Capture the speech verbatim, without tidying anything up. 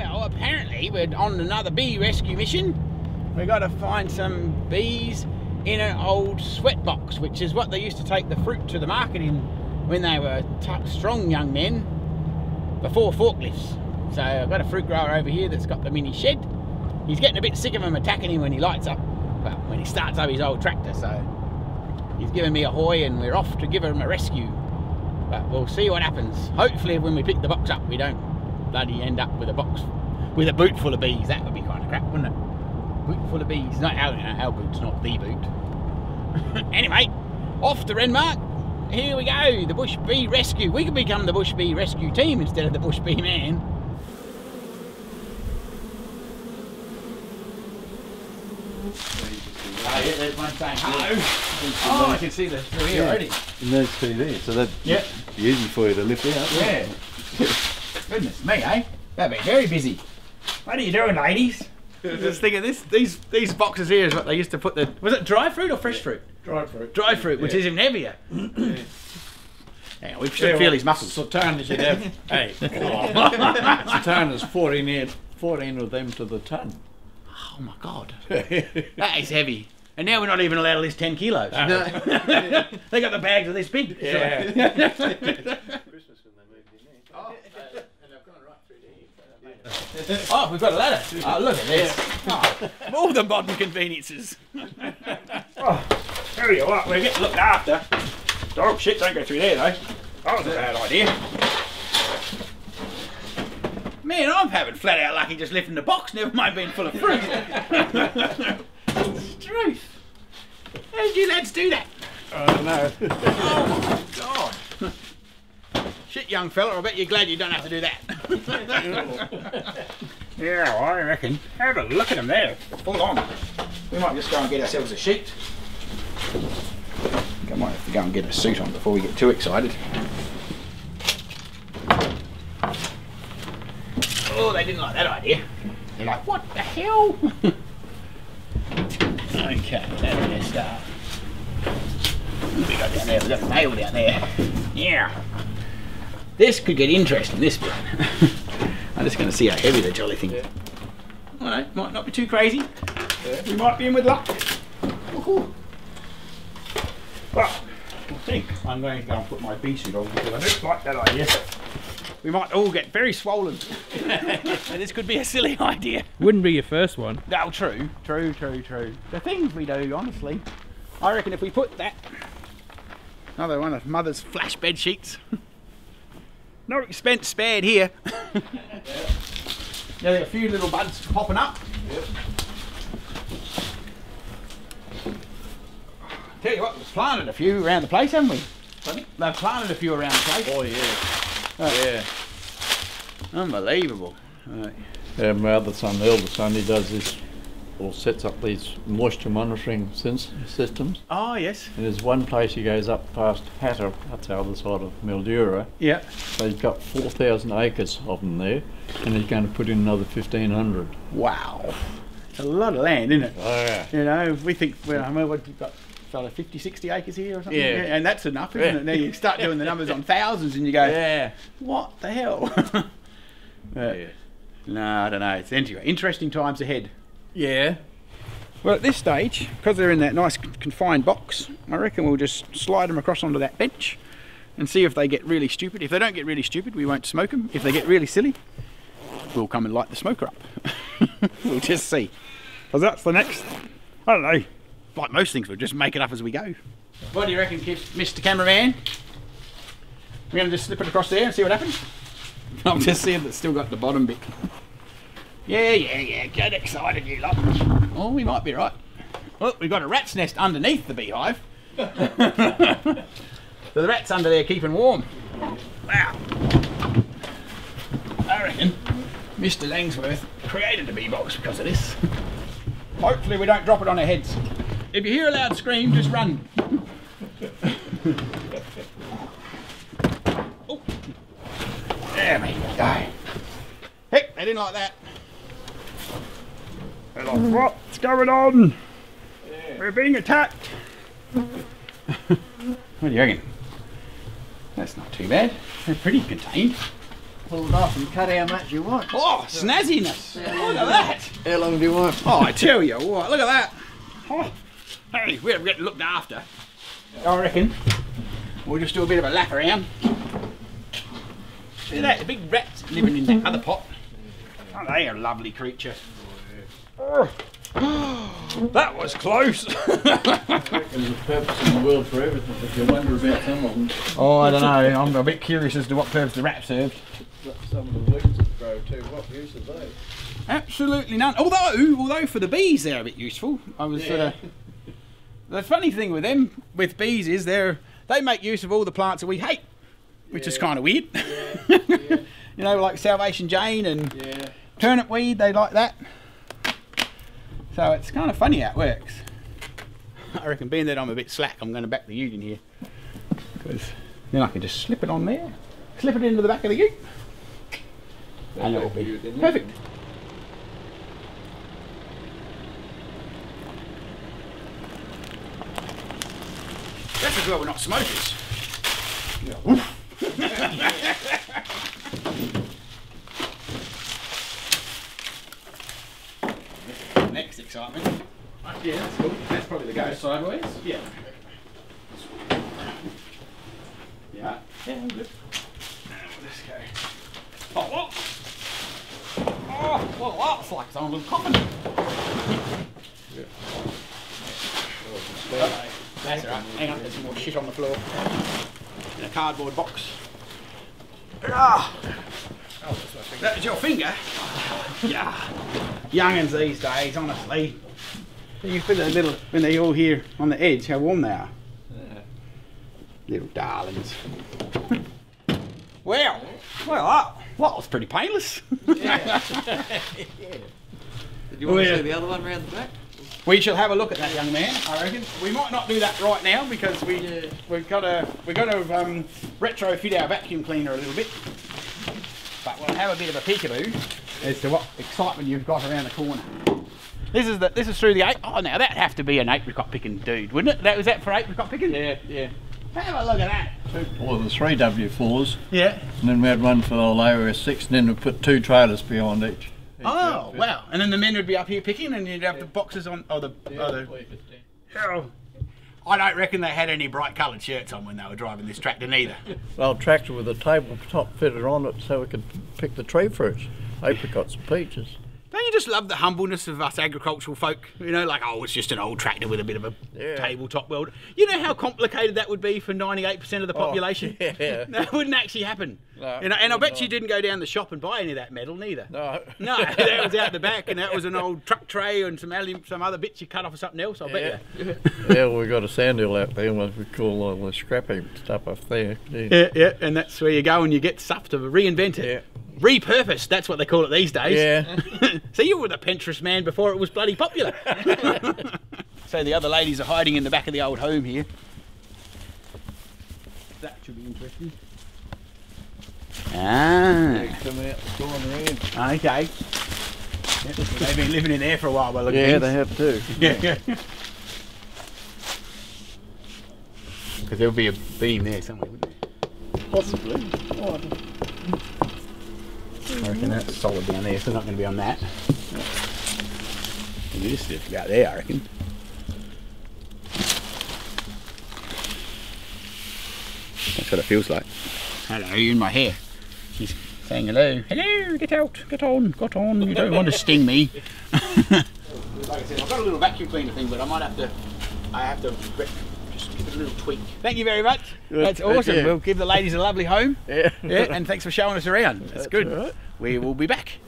Well, apparently we're on another bee rescue mission. We got to find some bees in an old sweatbox, which is what they used to take the fruit to the market in when they were strong young men before forklifts. So I've got a fruit grower over here that's got the mini shed. He's getting a bit sick of them attacking him when he lights up, well, when he starts up his old tractor. So he's given me a hoy and we're off to give him a rescue. But we'll see what happens. Hopefully when we pick the box up, we don't bloody end up with a box, with a boot full of bees. That would be kind of crap, wouldn't it? Boot full of bees. Not our, our boot's not the boot. Anyway, off to Renmark. Here we go, the bush bee rescue. We could become the bush bee rescue team instead of the bush bee man. Oh, yeah, there's one saying hello. Oh, oh, I can see the three yeah. already. And there's two there, so they're yep. using for you to lift out. Yeah. Goodness me, eh? That'd be very busy. What are you doing, ladies? Just think of this, these these boxes here is what they used to put the, was it dry fruit or fresh yeah. fruit? Dry fruit. Dry fruit, yeah. which is even heavier. Yeah. Yeah, we should yeah, feel well, his muscles. Sultan should have, hey, oh. Sultan is fourteen of them to the tonne. Oh my God, that is heavy. And now we're not even allowed to list ten kilos. Uh -huh. No. They got the bags are this big. Yeah. Christmas when they moved in there. Oh, and they've gone right through there. Oh, we've got a ladder. Oh, look at this. Oh, all the modern conveniences. Oh, there you are. We're getting looked after. Oh, shit, don't go through there, though. That was a bad idea. Man, I'm having flat out lucky just lifting the box, never mind being full of fruit. It's the truth. How did you lads do that? I don't know. Oh, my God. Shit, young fella, I bet you're glad you don't have to do that. Yeah, well, I reckon. Have a look at them there. Hold on. We might just go and get ourselves a sheet. I might have to go and get a suit on before we get too excited. Oh, they didn't like that idea. They're like, what the hell? Okay, that's their stuff. What have we got down there? We've got a nail down there. Yeah. This could get interesting, this bit. I'm just going to see how heavy the jolly thing is. Yeah. I don't know, might not be too crazy. Yeah. We might be in with luck. Well, I think I'm going to go and put my bee suit on because I don't like that idea. We might all get very swollen. This could be a silly idea. Wouldn't be your first one. No, true, true, true, true. The things we do, honestly. I reckon if we put that, another one of Mother's flash bed sheets. No expense spared here. Yeah. Now there are a few little buds popping up. Yep. Tell you what, we've planted a few around the place, haven't we? Pardon? They've planted a few around the place. Oh yeah. Oh yeah. Unbelievable. Right. Yeah, my other son, the elder son, he does this, or sets up these moisture monitoring systems. Oh yes. And there's one place he goes up past Hatter, that's the other side of Mildura. Yeah. So he's got four thousand acres of them there, and he's going to put in another fifteen hundred. Wow. It's a lot of land, isn't it? Oh yeah. You know, if we think, well, I mean, what, we've got fella, fifty, sixty acres here or something? Yeah. Yeah, and that's enough, isn't yeah. it? Now you start doing the numbers on thousands and you go, yeah. what the hell? uh, yeah. No, I don't know, it's interesting times ahead. Yeah. Well, at this stage, because they're in that nice confined box, I reckon we'll just slide them across onto that bench and see if they get really stupid. If they don't get really stupid, we won't smoke them. If they get really silly, we'll come and light the smoker up. We'll just see. Because that's the next, I don't know, like most things, we'll just make it up as we go. What do you reckon, Mister Cameraman? We're going to just slip it across there and see what happens? I'm just seeing that it's still got the bottom bit. Yeah, yeah, yeah, get excited you lot. Oh, we might be right. Well, we've got a rat's nest underneath the beehive. So the rat's under there keeping warm. Wow. I reckon Mister Langsworth created a bee box because of this. Hopefully we don't drop it on our heads. If you hear a loud scream, just run. Oh. There we go. Heck, they didn't like that. What's going on? Yeah. We're being attacked. What do you reckon? That's not too bad. They're pretty contained. pulled off and cut how much you want. Oh, snazziness! Yeah. Look at that! How long do you want? Oh, I tell you what, look at that! Oh, hey, we're getting looked after. I reckon we'll just do a bit of a lap around. See that, the big rat's living in that other pot. Oh, they're a lovely creature. Oh, that was close! I reckon there's purpose in the world for everything, if you wonder about some of them. Oh, I don't know, I'm a bit curious as to what purpose the rat served. Some of the weeds that grow too, what use are they? Absolutely none, although, although for the bees they're a bit useful. I was yeah. uh, The funny thing with them, with bees, is they're, they make use of all the plants that we hate, which yeah. is kind of weird. Yeah. Yeah. You know, like Salvation Jane and yeah. turnip weed, they like that. So it's kind of funny how it works. I reckon, being that I'm a bit slack, I'm going to back the ute in here. Because then I can just slip it on there, slip it into the back of the ute, and it'll be perfect. That's as well we're not smokers. No. Next excitement. Yeah, that's cool. That's probably the go. Sideways? Yeah. Yeah. Yeah, I'm good. Now we'll just go. Oh, whoa! Oh, whoa, well, that's like someone's coughing. Yeah. Oh, that's alright. Hang on, there's some more shit on the floor. In a cardboard box. Ah! Oh, that's my finger. That's your finger? Yeah. Young'uns these days, honestly. You feel a little when they all here on the edge how warm they are. Yeah. Little darlings. Well, well, that, that was pretty painless. Yeah. Yeah. Did you want well, to see the other one round the back? We shall have a look at that, young man. I reckon we might not do that right now because we yeah. we've got to we've got to um, retrofit our vacuum cleaner a little bit. But we'll have a bit of a peekaboo as to what excitement you've got around the corner. This is the this is through the eight. Oh, now that'd have to be an apricot picking dude, wouldn't it? That was that for apricot picking. Yeah, yeah. Have a look at that. Well, the three W fours. Yeah. And then we had one for the lower S six, and then we put two trailers behind each. each oh outfit. Wow! And then the men would be up here picking, and you'd have yeah. the boxes on. Oh, the. Yeah, oh, the oh. I don't reckon they had any bright coloured shirts on when they were driving this tractor, neither. Well, tractor with a tabletop fitted on it, so we could pick the tree fruits, apricots and peaches. Don't you just love the humbleness of us agricultural folk? You know, like, oh, it's just an old tractor with a bit of a yeah. tabletop welder. You know how complicated that would be for ninety-eight percent of the population? Oh, yeah. That wouldn't actually happen. No, you know, and I bet not. You didn't go down the shop and buy any of that metal, neither. No. No, that was out the back, and that was an old truck tray and some alum, some other bits you cut off of something else, I yeah. bet you. Yeah, well, we got a sand hill out there, we call all the scrap heap stuff off there. Yeah. yeah, yeah, and that's where you go and you get stuff to reinvent it. Yeah. Repurposed, that's what they call it these days. Yeah. So you were the Pinterest man before it was bloody popular. So the other ladies are hiding in the back of the old home here. That should be interesting. Ah. Coming out the corner here. Okay. Yep. They've been living in there for a while by looking at Yeah, things. They have too. Yeah, yeah. Because there'll be a beam there somewhere, wouldn't there? Possibly. Oh, I reckon that's solid down there, so they're not going to be on that. And this is just about there, I reckon. That's what it feels like. Hello, you in my hair. She's saying hello. Hello, get out, get on, get on. You don't want to sting me. Like I said, I've got a little vacuum cleaner thing, but I might have to, I have to just give it a little tweak. Thank you very much. That's awesome. Yeah. We'll give the ladies a lovely home. Yeah. Yeah. And thanks for showing us around. That's, That's good. Right. We will be back.